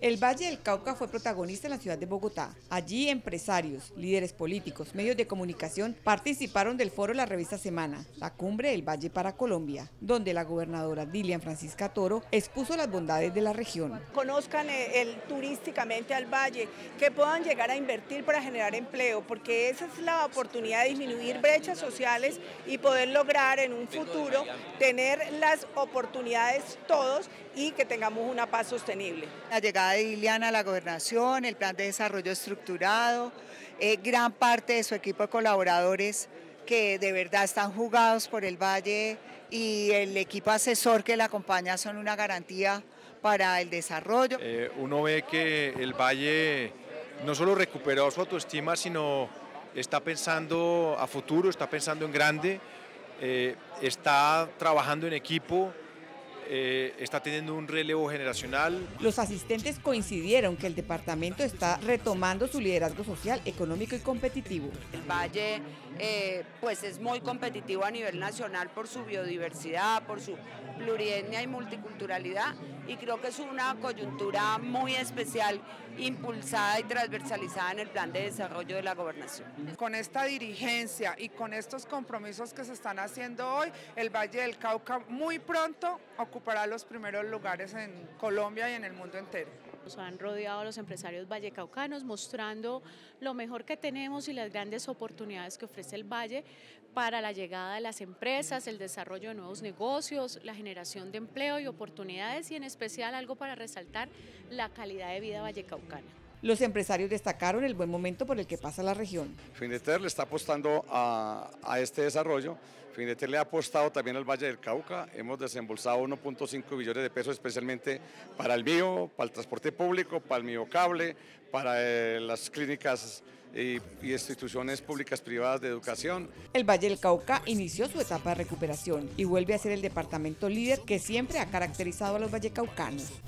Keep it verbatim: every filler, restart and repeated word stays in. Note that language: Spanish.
El Valle del Cauca fue protagonista en la ciudad de Bogotá. Allí empresarios, líderes políticos, medios de comunicación participaron del foro de la revista Semana, La Cumbre del Valle para Colombia, donde la gobernadora Dilian Francisca Toro expuso las bondades de la región. Conozcan el, el, turísticamente al valle, que puedan llegar a invertir para generar empleo, porque esa es la oportunidad de disminuir brechas sociales y poder lograr en un futuro tener las oportunidades todos y que tengamos una paz sostenible. La llegada de Dilian a la gobernación, el plan de desarrollo estructurado, eh, gran parte de su equipo de colaboradores que de verdad están jugados por el valle y el equipo asesor que la acompaña son una garantía para el desarrollo. Eh, uno ve que el valle no solo recuperó su autoestima, sino está pensando a futuro, está pensando en grande, eh, está trabajando en equipo. Eh, está teniendo un relevo generacional. Los asistentes coincidieron que el departamento está retomando su liderazgo social, económico y competitivo. El valle eh, pues es muy competitivo a nivel nacional por su biodiversidad, por su plurietnia y multiculturalidad, y creo que es una coyuntura muy especial, impulsada y transversalizada en el plan de desarrollo de la gobernación. Con esta dirigencia y con estos compromisos que se están haciendo hoy, el Valle del Cauca muy pronto ocupará los primeros lugares en Colombia y en el mundo entero. Nos han rodeado a los empresarios vallecaucanos mostrando lo mejor que tenemos y las grandes oportunidades que ofrece el valle para la llegada de las empresas, el desarrollo de nuevos negocios, la generación de empleo y oportunidades, y en especial algo para resaltar, la calidad de vida vallecaucana. Los empresarios destacaron el buen momento por el que pasa la región. FINDETER le está apostando a, a este desarrollo. FINDETER le ha apostado también al Valle del Cauca. Hemos desembolsado uno punto cinco billones de pesos especialmente para el bio, para el transporte público, para el miocable, para eh, las clínicas y, y instituciones públicas privadas de educación. El Valle del Cauca inició su etapa de recuperación y vuelve a ser el departamento líder que siempre ha caracterizado a los vallecaucanos.